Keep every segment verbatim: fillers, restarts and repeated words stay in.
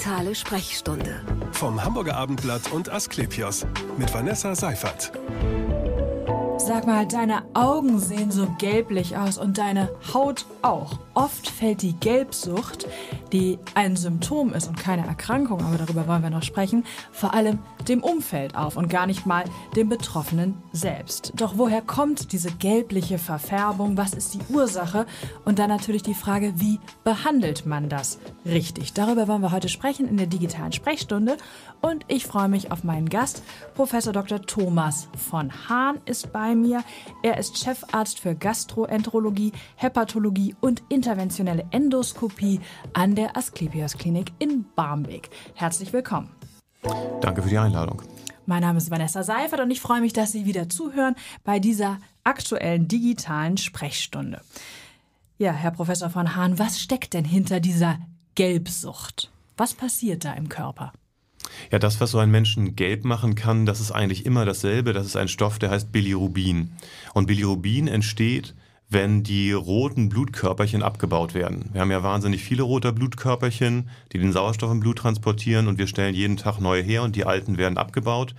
Digitale Sprechstunde. Vom Hamburger Abendblatt und Asklepios mit Vanessa Seifert. Sag mal, deine Augen sehen so gelblich aus und deine Haut auch. Oft fällt die Gelbsucht, die ein Symptom ist und keine Erkrankung, aber darüber wollen wir noch sprechen, vor allem dem Umfeld auf und gar nicht mal dem Betroffenen selbst. Doch woher kommt diese gelbliche Verfärbung? Was ist die Ursache? Und dann natürlich die Frage, wie behandelt man das richtig? Darüber wollen wir heute sprechen in der digitalen Sprechstunde. Und ich freue mich auf meinen Gast. Professor Doktor Thomas von Hahn ist bei mir. Er ist Chefarzt für Gastroenterologie, Hepatologie und Interventionelle Endoskopie an der Asklepios Klinik in Barmbek. Herzlich willkommen. Danke für die Einladung. Mein Name ist Vanessa Seifert und ich freue mich, dass Sie wieder zuhören bei dieser aktuellen digitalen Sprechstunde. Ja, Herr Professor von Hahn, was steckt denn hinter dieser Gelbsucht? Was passiert da im Körper? Ja, das, was so einen Menschen gelb machen kann, das ist eigentlich immer dasselbe. Das ist ein Stoff, der heißt Bilirubin. Und Bilirubin entsteht, wenn die roten Blutkörperchen abgebaut werden. Wir haben ja wahnsinnig viele rote Blutkörperchen, die den Sauerstoff im Blut transportieren, und wir stellen jeden Tag neue her und die alten werden abgebaut.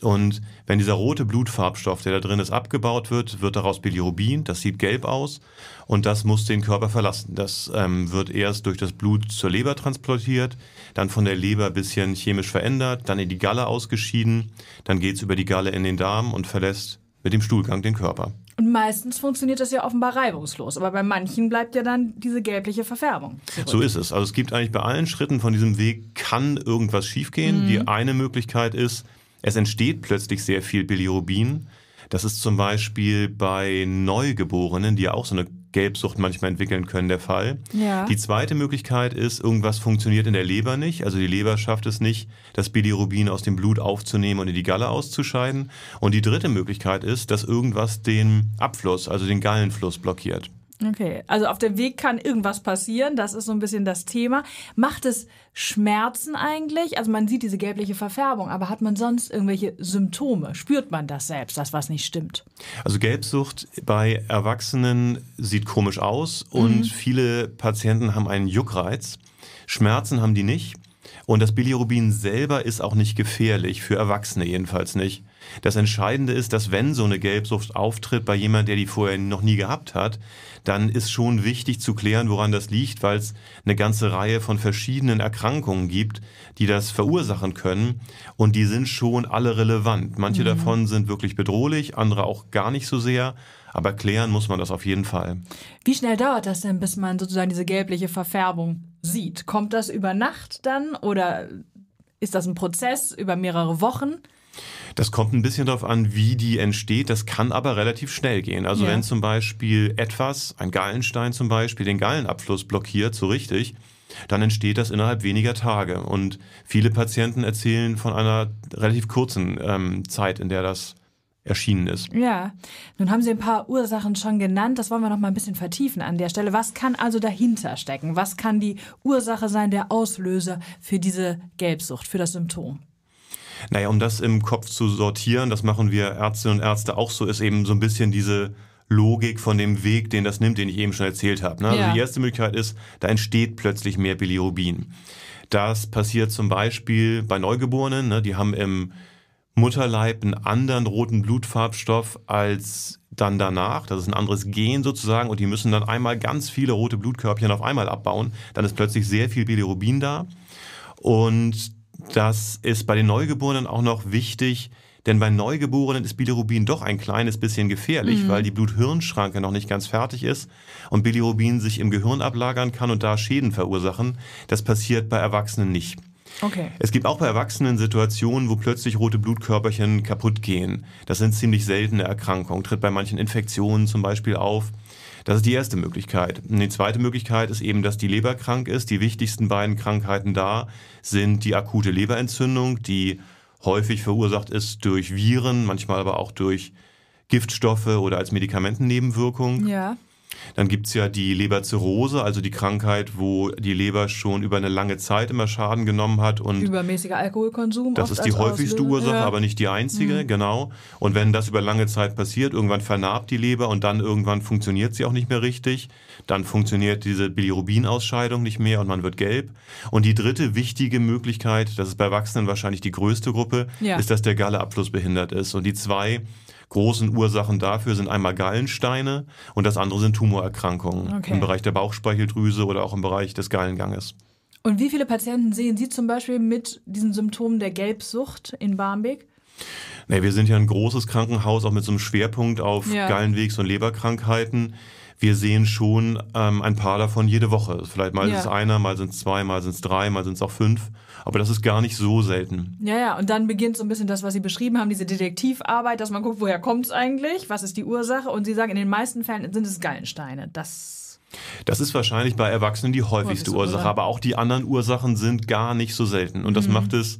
Und wenn dieser rote Blutfarbstoff, der da drin ist, abgebaut wird, wird daraus Bilirubin, das sieht gelb aus und das muss den Körper verlassen. Das ähm, wird erst durch das Blut zur Leber transportiert, dann von der Leber ein bisschen chemisch verändert, dann in die Galle ausgeschieden, dann geht es über die Galle in den Darm und verlässt mit dem Stuhlgang den Körper. Und meistens funktioniert das ja offenbar reibungslos, aber bei manchen bleibt ja dann diese gelbliche Verfärbung zurück. So ist es. Also es gibt eigentlich bei allen Schritten von diesem Weg, kann irgendwas schiefgehen. Mhm. Die eine Möglichkeit ist, es entsteht plötzlich sehr viel Bilirubin. Das ist zum Beispiel bei Neugeborenen, die ja auch so eine Gelbsucht manchmal entwickeln können, der Fall. Ja. Die zweite Möglichkeit ist, irgendwas funktioniert in der Leber nicht. Also die Leber schafft es nicht, das Bilirubin aus dem Blut aufzunehmen und in die Galle auszuscheiden. Und die dritte Möglichkeit ist, dass irgendwas den Abfluss, also den Gallenfluss, blockiert. Okay, also auf dem Weg kann irgendwas passieren, das ist so ein bisschen das Thema. Macht es Schmerzen eigentlich? Also man sieht diese gelbliche Verfärbung, aber hat man sonst irgendwelche Symptome? Spürt man das selbst, dass was nicht stimmt? Also Gelbsucht bei Erwachsenen sieht komisch aus und mhm. viele Patienten haben einen Juckreiz. Schmerzen haben die nicht. Und das Bilirubin selber ist auch nicht gefährlich, für Erwachsene jedenfalls nicht. Das Entscheidende ist, dass wenn so eine Gelbsucht auftritt bei jemandem, der die vorher noch nie gehabt hat, dann ist schon wichtig zu klären, woran das liegt, weil es eine ganze Reihe von verschiedenen Erkrankungen gibt, die das verursachen können, und die sind schon alle relevant. Manche mhm. davon sind wirklich bedrohlich, andere auch gar nicht so sehr, aber klären muss man das auf jeden Fall. Wie schnell dauert das denn, bis man sozusagen diese gelbliche Verfärbung sieht? Kommt das über Nacht dann oder ist das ein Prozess über mehrere Wochen? Das kommt ein bisschen darauf an, wie die entsteht. Das kann aber relativ schnell gehen. Also ja. wenn zum Beispiel etwas, ein Gallenstein zum Beispiel, den Gallenabfluss blockiert, so richtig, dann entsteht das innerhalb weniger Tage. Und viele Patienten erzählen von einer relativ kurzen ähm, Zeit, in der das erschienen ist. Ja, nun haben Sie ein paar Ursachen schon genannt. Das wollen wir noch mal ein bisschen vertiefen an der Stelle. Was kann also dahinter stecken? Was kann die Ursache sein, der Auslöser für diese Gelbsucht, für das Symptom? Naja, um das im Kopf zu sortieren, das machen wir Ärztinnen und Ärzte auch so, ist eben so ein bisschen diese Logik von dem Weg, den das nimmt, den ich eben schon erzählt habe. Ne? Ja. Also die erste Möglichkeit ist, da entsteht plötzlich mehr Bilirubin. Das passiert zum Beispiel bei Neugeborenen, ne? Die haben im Mutterleib einen anderen roten Blutfarbstoff als dann danach, das ist ein anderes Gen sozusagen, und die müssen dann einmal ganz viele rote Blutkörperchen auf einmal abbauen, dann ist plötzlich sehr viel Bilirubin da. Und das ist bei den Neugeborenen auch noch wichtig, denn bei Neugeborenen ist Bilirubin doch ein kleines bisschen gefährlich, mhm. weil die Blut-Hirn-Schranke noch nicht ganz fertig ist und Bilirubin sich im Gehirn ablagern kann und da Schäden verursachen. Das passiert bei Erwachsenen nicht. Okay. Es gibt auch bei Erwachsenen Situationen, wo plötzlich rote Blutkörperchen kaputt gehen. Das sind ziemlich seltene Erkrankungen, tritt bei manchen Infektionen zum Beispiel auf. Das ist die erste Möglichkeit. Die zweite Möglichkeit ist eben, dass die Leber krank ist. Die wichtigsten beiden Krankheiten da sind die akute Leberentzündung, die häufig verursacht ist durch Viren, manchmal aber auch durch Giftstoffe oder als Medikamentennebenwirkung. Ja. Dann gibt es ja die Leberzirrhose, also die Krankheit, wo die Leber schon über eine lange Zeit immer Schaden genommen hat. Und übermäßiger Alkoholkonsum. Das ist die häufigste Ursache, ja. aber nicht die einzige, mhm. genau. Und wenn das über lange Zeit passiert, irgendwann vernarbt die Leber und dann irgendwann funktioniert sie auch nicht mehr richtig. Dann funktioniert diese Bilirubinausscheidung nicht mehr und man wird gelb. Und die dritte wichtige Möglichkeit, das ist bei Erwachsenen wahrscheinlich die größte Gruppe, ja. ist, dass der Galleabfluss behindert ist. Und die zwei großen Ursachen dafür sind einmal Gallensteine und das andere sind Tumorerkrankungen okay. im Bereich der Bauchspeicheldrüse oder auch im Bereich des Gallenganges. Und wie viele Patienten sehen Sie zum Beispiel mit diesen Symptomen der Gelbsucht in Barmbek? Nee, wir sind ja ein großes Krankenhaus, auch mit so einem Schwerpunkt auf ja. Gallenwegs- und Leberkrankheiten. Wir sehen schon ähm, ein paar davon jede Woche. Vielleicht mal ja. ist es einer, mal sind es zwei, mal sind es drei, mal sind es auch fünf. Aber das ist gar nicht so selten. Ja, ja. Und dann beginnt so ein bisschen das, was Sie beschrieben haben, diese Detektivarbeit, dass man guckt, woher kommt es eigentlich, was ist die Ursache. Und Sie sagen, in den meisten Fällen sind es Gallensteine. Das, das ist wahrscheinlich bei Erwachsenen die häufigste Ursache. Ursache. Aber auch die anderen Ursachen sind gar nicht so selten. Und das mhm. macht es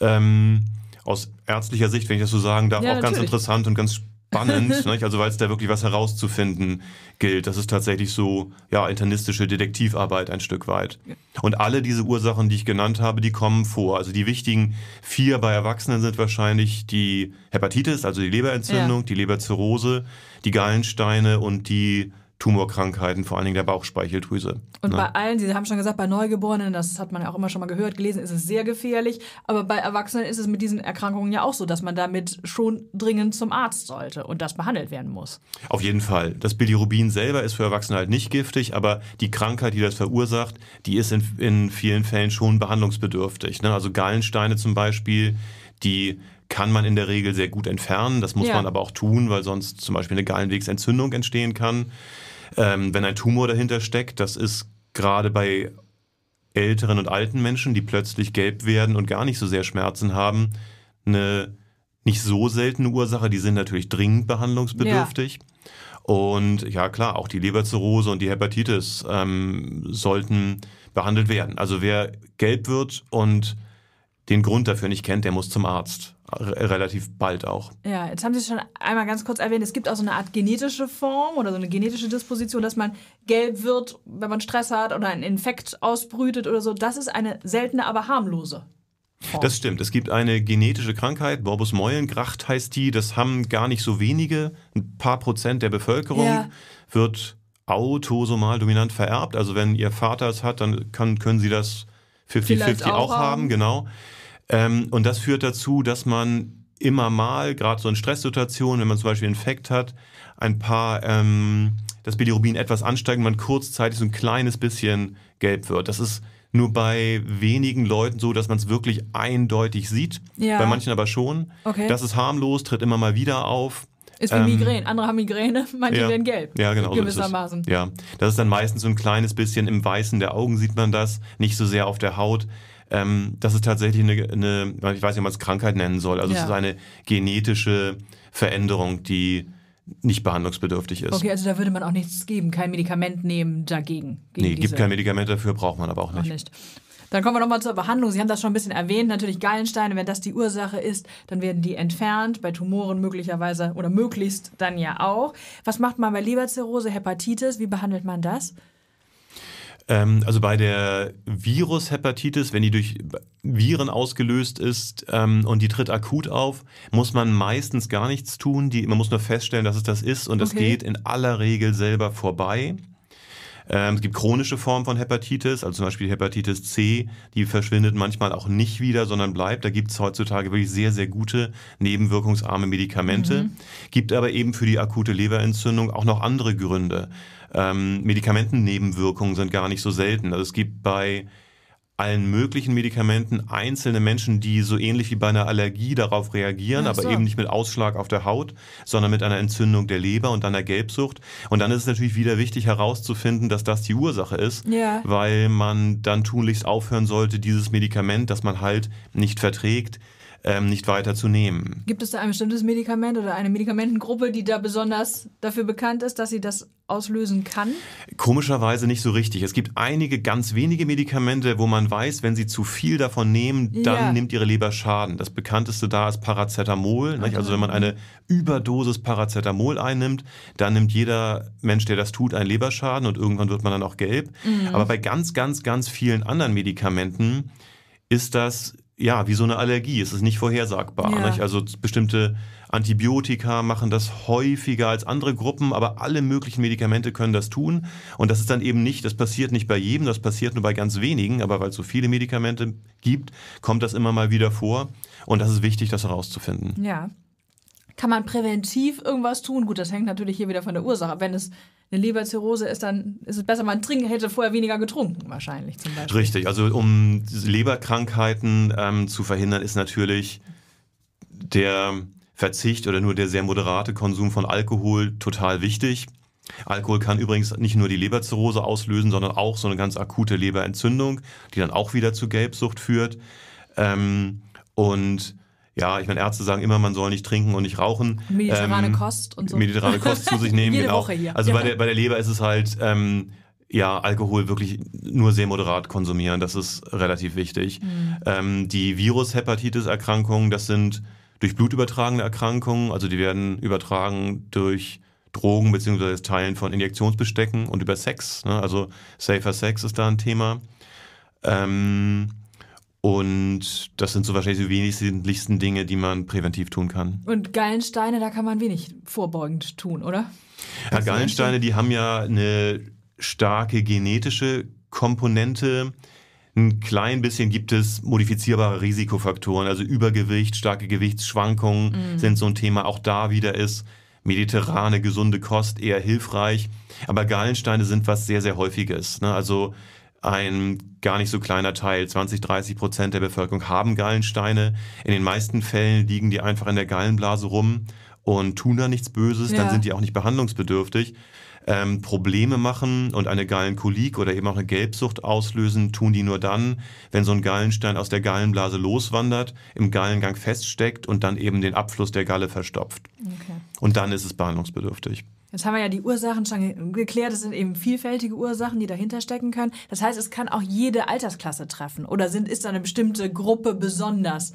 ähm, aus ärztlicher Sicht, wenn ich das so sagen darf, ja, auch natürlich. Ganz interessant und ganz spannend, ne? Also weil es da wirklich was herauszufinden gilt. Das ist tatsächlich so, ja, internistische Detektivarbeit ein Stück weit. Und alle diese Ursachen, die ich genannt habe, die kommen vor. Also die wichtigen vier bei Erwachsenen sind wahrscheinlich die Hepatitis, also die Leberentzündung, ja. die Leberzirrhose, die Gallensteine und die Tumorkrankheiten, vor allen Dingen der Bauchspeicheldrüse. Und ne? bei allen, Sie haben schon gesagt, bei Neugeborenen, das hat man ja auch immer schon mal gehört, gelesen, ist es sehr gefährlich. Aber bei Erwachsenen ist es mit diesen Erkrankungen ja auch so, dass man damit schon dringend zum Arzt sollte und das behandelt werden muss. Auf jeden Fall. Das Bilirubin selber ist für Erwachsene halt nicht giftig, aber die Krankheit, die das verursacht, die ist in, in vielen Fällen schon behandlungsbedürftig. Ne? Also Gallensteine zum Beispiel, die kann man in der Regel sehr gut entfernen. Das muss ja. man aber auch tun, weil sonst zum Beispiel eine Gallenwegsentzündung entstehen kann. Ähm, wenn ein Tumor dahinter steckt, das ist gerade bei älteren und alten Menschen, die plötzlich gelb werden und gar nicht so sehr Schmerzen haben, eine nicht so seltene Ursache. Die sind natürlich dringend behandlungsbedürftig. Ja. Und ja klar, auch die Leberzirrhose und die Hepatitis ähm, sollten behandelt werden. Also wer gelb wird und den Grund dafür nicht kennt, der muss zum Arzt. Relativ bald auch. Ja, jetzt haben Sie es schon einmal ganz kurz erwähnt, es gibt auch so eine Art genetische Form oder so eine genetische Disposition, dass man gelb wird, wenn man Stress hat oder einen Infekt ausbrütet oder so. Das ist eine seltene, aber harmlose Form. Das stimmt. Es gibt eine genetische Krankheit, Morbus Meulengracht heißt die. Das haben gar nicht so wenige. Ein paar Prozent der Bevölkerung ja. wird autosomal dominant vererbt. Also wenn Ihr Vater es hat, dann kann, können Sie das fünfzig fünfzig auch, auch haben. Genau. Ähm, und das führt dazu, dass man immer mal, gerade so in Stresssituationen, wenn man zum Beispiel einen Infekt hat, ein paar, ähm, das Bilirubin etwas ansteigt und man kurzzeitig so ein kleines bisschen gelb wird. Das ist nur bei wenigen Leuten so, dass man es wirklich eindeutig sieht, ja. bei manchen aber schon. Okay. Das ist harmlos, tritt immer mal wieder auf. Ist wie ähm, Migräne. Andere haben Migräne, manche ja. werden gelb. Ja, genau. Gewissermaßen. So ist es. Ja. Das ist dann meistens so ein kleines bisschen im Weißen der Augen sieht man das, nicht so sehr auf der Haut. Ähm, das ist tatsächlich eine, eine, ich weiß nicht, ob man es Krankheit nennen soll, also ja. es ist eine genetische Veränderung, die nicht behandlungsbedürftig ist. Okay, also da würde man auch nichts geben, kein Medikament nehmen dagegen. Gegen nee, diese... gibt kein Medikament dafür, braucht man aber auch nicht. Auch nicht. Dann kommen wir nochmal zur Behandlung. Sie haben das schon ein bisschen erwähnt, natürlich Gallensteine, wenn das die Ursache ist, dann werden die entfernt, bei Tumoren möglicherweise oder möglichst dann ja auch. Was macht man bei Leberzirrhose, Hepatitis, wie behandelt man das? Also bei der Virushepatitis, wenn die durch Viren ausgelöst ist ähm, und die tritt akut auf, muss man meistens gar nichts tun. Die, man muss nur feststellen, dass es das ist und das okay. geht in aller Regel selber vorbei. Ähm, es gibt chronische Formen von Hepatitis, also zum Beispiel Hepatitis C, die verschwindet manchmal auch nicht wieder, sondern bleibt. Da gibt es heutzutage wirklich sehr, sehr gute nebenwirkungsarme Medikamente. Mhm. Gibt aber eben für die akute Leberentzündung auch noch andere Gründe. Ähm, Medikamentennebenwirkungen sind gar nicht so selten. Also es gibt bei allen möglichen Medikamenten einzelne Menschen, die so ähnlich wie bei einer Allergie darauf reagieren, Ach so. aber eben nicht mit Ausschlag auf der Haut, sondern mit einer Entzündung der Leber und einer Gelbsucht. Und dann ist es natürlich wieder wichtig herauszufinden, dass das die Ursache ist, yeah. weil man dann tunlichst aufhören sollte, dieses Medikament, das man halt nicht verträgt, ähm, nicht weiter zu nehmen. Gibt es da ein bestimmtes Medikament oder eine Medikamentengruppe, die da besonders dafür bekannt ist, dass sie das auslösen kann? Komischerweise nicht so richtig. Es gibt einige ganz wenige Medikamente, wo man weiß, wenn sie zu viel davon nehmen, dann ja. nimmt ihre Leber Schaden. Das bekannteste da ist Paracetamol. Okay. Nicht? Also wenn man eine Überdosis Paracetamol einnimmt, dann nimmt jeder Mensch, der das tut, einen Leberschaden und irgendwann wird man dann auch gelb. Mhm. Aber bei ganz, ganz, ganz vielen anderen Medikamenten ist das ja wie so eine Allergie. Es ist nicht vorhersagbar. Ja. Nicht? Also bestimmte Antibiotika machen das häufiger als andere Gruppen, aber alle möglichen Medikamente können das tun. Und das ist dann eben nicht, das passiert nicht bei jedem, das passiert nur bei ganz wenigen. Aber weil es so viele Medikamente gibt, kommt das immer mal wieder vor. Und das ist wichtig, das herauszufinden. Ja. Kann man präventiv irgendwas tun? Gut, das hängt natürlich hier wieder von der Ursache ab. Wenn es eine Leberzirrhose ist, dann ist es besser, man trinkt, hätte vorher weniger getrunken wahrscheinlich zum Beispiel. Richtig, also um Leberkrankheiten ähm, zu verhindern, ist natürlich der Verzicht oder nur der sehr moderate Konsum von Alkohol total wichtig. Alkohol kann übrigens nicht nur die Leberzirrhose auslösen, sondern auch so eine ganz akute Leberentzündung, die dann auch wieder zu Gelbsucht führt. Ähm, und ja, ich meine, Ärzte sagen immer, man soll nicht trinken und nicht rauchen. Mediterrane ähm, Kost und so. Mediterrane Kost zu sich nehmen, jede genau. Woche hier. Also ja. bei, der, bei der Leber ist es halt, ähm, ja, Alkohol wirklich nur sehr moderat konsumieren. Das ist relativ wichtig. Mhm. Ähm, die Virus-Hepatitis-Erkrankungen, das sind durch Blut übertragene Erkrankungen. Also die werden übertragen durch Drogen bzw. Teilen von Injektionsbestecken und über Sex. Ne? Also safer Sex ist da ein Thema. Ähm... Und das sind so wahrscheinlich die wesentlichsten Dinge, die man präventiv tun kann. Und Gallensteine, da kann man wenig vorbeugend tun, oder? Ja, Gallensteine, die haben ja eine starke genetische Komponente. Ein klein bisschen gibt es modifizierbare Risikofaktoren, also Übergewicht, starke Gewichtsschwankungen mhm. sind so ein Thema. Auch da wieder ist mediterrane, gesunde Kost eher hilfreich. Aber Gallensteine sind was sehr, sehr Häufiges, ne? Also ein gar nicht so kleiner Teil, zwanzig, dreißig Prozent der Bevölkerung haben Gallensteine. In den meisten Fällen liegen die einfach in der Gallenblase rum und tun da nichts Böses. Ja. Dann sind die auch nicht behandlungsbedürftig. Ähm, Probleme machen und eine Gallenkolik oder eben auch eine Gelbsucht auslösen, tun die nur dann, wenn so ein Gallenstein aus der Gallenblase loswandert, im Gallengang feststeckt und dann eben den Abfluss der Galle verstopft. Okay. Und dann ist es behandlungsbedürftig. Jetzt haben wir ja die Ursachen schon geklärt. Es sind eben vielfältige Ursachen, die dahinter stecken können. Das heißt, es kann auch jede Altersklasse treffen. Oder sind, ist da eine bestimmte Gruppe besonders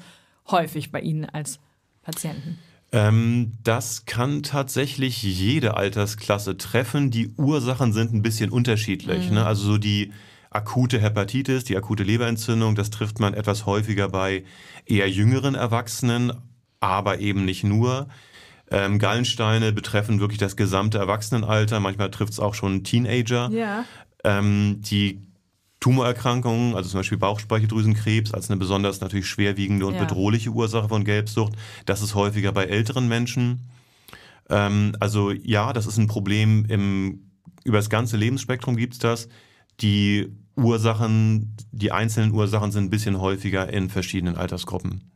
häufig bei Ihnen als Patienten? Ähm, das kann tatsächlich jede Altersklasse treffen. Die Ursachen sind ein bisschen unterschiedlich. Mhm. Ne? Also so die akute Hepatitis, die akute Leberentzündung, das trifft man etwas häufiger bei eher jüngeren Erwachsenen, aber eben nicht nur. Ähm, Gallensteine betreffen wirklich das gesamte Erwachsenenalter. Manchmal trifft es auch schon Teenager. Ja. Ähm, die Tumorerkrankungen, also zum Beispiel Bauchspeicheldrüsenkrebs, als eine besonders natürlich schwerwiegende und ja. bedrohliche Ursache von Gelbsucht, das ist häufiger bei älteren Menschen. Ähm, also ja, das ist ein Problem. Im, über das ganze Lebensspektrum gibt es das. Die Ursachen, die einzelnen Ursachen sind ein bisschen häufiger in verschiedenen Altersgruppen.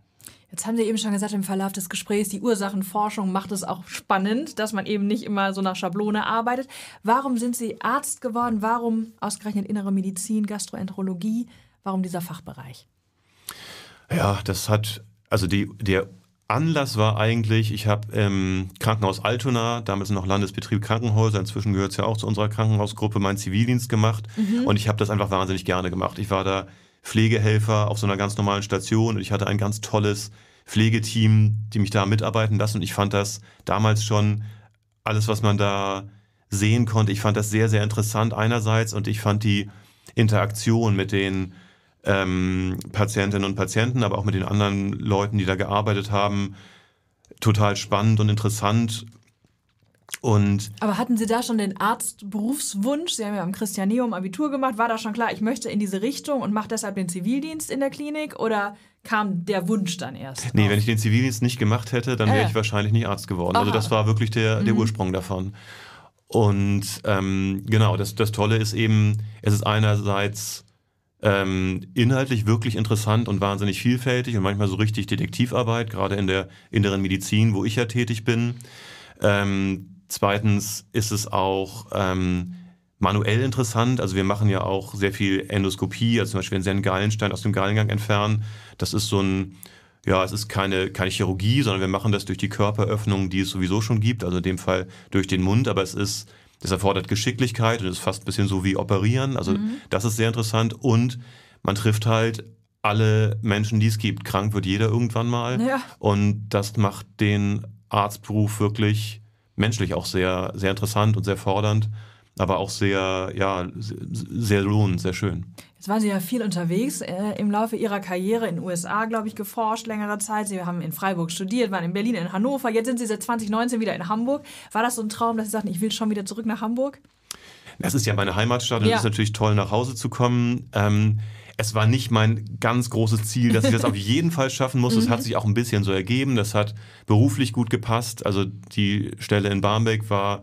Jetzt haben Sie eben schon gesagt, im Verlauf des Gesprächs, die Ursachenforschung macht es auch spannend, dass man eben nicht immer so nach Schablone arbeitet. Warum sind Sie Arzt geworden? Warum ausgerechnet Innere Medizin, Gastroenterologie? Warum dieser Fachbereich? Ja, das hat, also die, der Anlass war eigentlich, ich habe im Krankenhaus Altona, damals noch Landesbetrieb Krankenhäuser, inzwischen gehört es ja auch zu unserer Krankenhausgruppe, meinen Zivildienst gemacht. Mhm. Und ich habe das einfach wahnsinnig gerne gemacht. Ich war da Pflegehelfer auf so einer ganz normalen Station und ich hatte ein ganz tolles Pflegeteam, die mich da mitarbeiten lassen, und ich fand das damals schon, alles was man da sehen konnte, ich fand das sehr, sehr interessant einerseits, und ich fand die Interaktion mit den ähm, Patientinnen und Patienten, aber auch mit den anderen Leuten, die da gearbeitet haben, total spannend und interessant. Und aber hatten Sie da schon den Arztberufswunsch? Sie haben ja am Christianeum Abitur gemacht. War da schon klar, ich möchte in diese Richtung und mache deshalb den Zivildienst in der Klinik? Oder kam der Wunsch dann erst? Nee, auf? Wenn ich den Zivildienst nicht gemacht hätte, dann äh. wäre ich wahrscheinlich nicht Arzt geworden. Aha. Also das war wirklich der, der mhm. Ursprung davon. Und ähm, genau, das, das Tolle ist eben, es ist einerseits ähm, inhaltlich wirklich interessant und wahnsinnig vielfältig und manchmal so richtig Detektivarbeit, gerade in der inneren Medizin, wo ich ja tätig bin. Ähm, Zweitens ist es auch ähm, manuell interessant. Also wir machen ja auch sehr viel Endoskopie, also zum Beispiel wenn Sie einen Gallenstein aus dem Gallengang entfernen. Das ist so ein ja, es ist keine, keine Chirurgie, sondern wir machen das durch die Körperöffnungen, die es sowieso schon gibt, also in dem Fall durch den Mund, aber es ist, das erfordert Geschicklichkeit und ist fast ein bisschen so wie operieren, also mhm. das ist sehr interessant und man trifft halt alle Menschen, die es gibt. Krank wird jeder irgendwann mal ja. und das macht den Arztberuf wirklich menschlich auch sehr, sehr interessant und sehr fordernd, aber auch sehr, ja, sehr lohnend, sehr schön. Jetzt waren Sie ja viel unterwegs äh, im Laufe Ihrer Karriere, in den U S A, glaube ich, geforscht längere Zeit. Sie haben in Freiburg studiert, waren in Berlin, in Hannover. Jetzt sind Sie seit zwanzig neunzehn wieder in Hamburg. War das so ein Traum, dass Sie sagten, ich will schon wieder zurück nach Hamburg? Das ist ja meine Heimatstadt und es ja. ist natürlich toll, nach Hause zu kommen. Ähm, es war nicht mein ganz großes Ziel, dass ich das auf jeden Fall schaffen muss. Das hat sich auch ein bisschen so ergeben. Das hat beruflich gut gepasst. Also die Stelle in Barmbek war,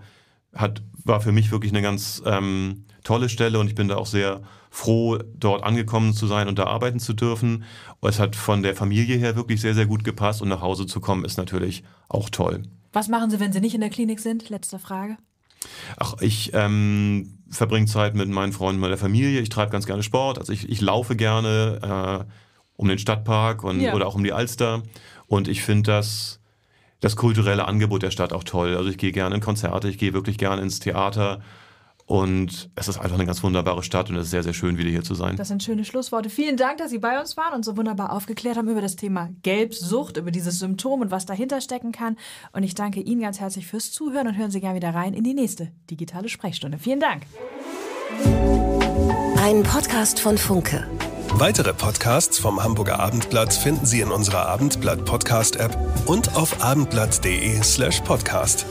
hat, war für mich wirklich eine ganz ähm, tolle Stelle und ich bin da auch sehr froh, dort angekommen zu sein und da arbeiten zu dürfen. Es hat von der Familie her wirklich sehr, sehr gut gepasst und nach Hause zu kommen ist natürlich auch toll. Was machen Sie, wenn Sie nicht in der Klinik sind? Letzte Frage. Ach, ich ähm, verbringe Zeit mit meinen Freunden, meiner Familie. Ich treibe ganz gerne Sport. Also ich, ich laufe gerne äh, um den Stadtpark und, ja. oder auch um die Alster. Und ich finde das, das kulturelle Angebot der Stadt auch toll. Also ich gehe gerne in Konzerte, ich gehe wirklich gerne ins Theater. Und es ist einfach eine ganz wunderbare Stadt und es ist sehr, sehr schön, wieder hier zu sein. Das sind schöne Schlussworte. Vielen Dank, dass Sie bei uns waren und so wunderbar aufgeklärt haben über das Thema Gelbsucht, über dieses Symptom und was dahinter stecken kann. Und ich danke Ihnen ganz herzlich fürs Zuhören und hören Sie gerne wieder rein in die nächste Digitale Sprechstunde. Vielen Dank. Ein Podcast von Funke. Weitere Podcasts vom Hamburger Abendblatt finden Sie in unserer Abendblatt-Podcast-App und auf abendblatt punkt de slash podcast.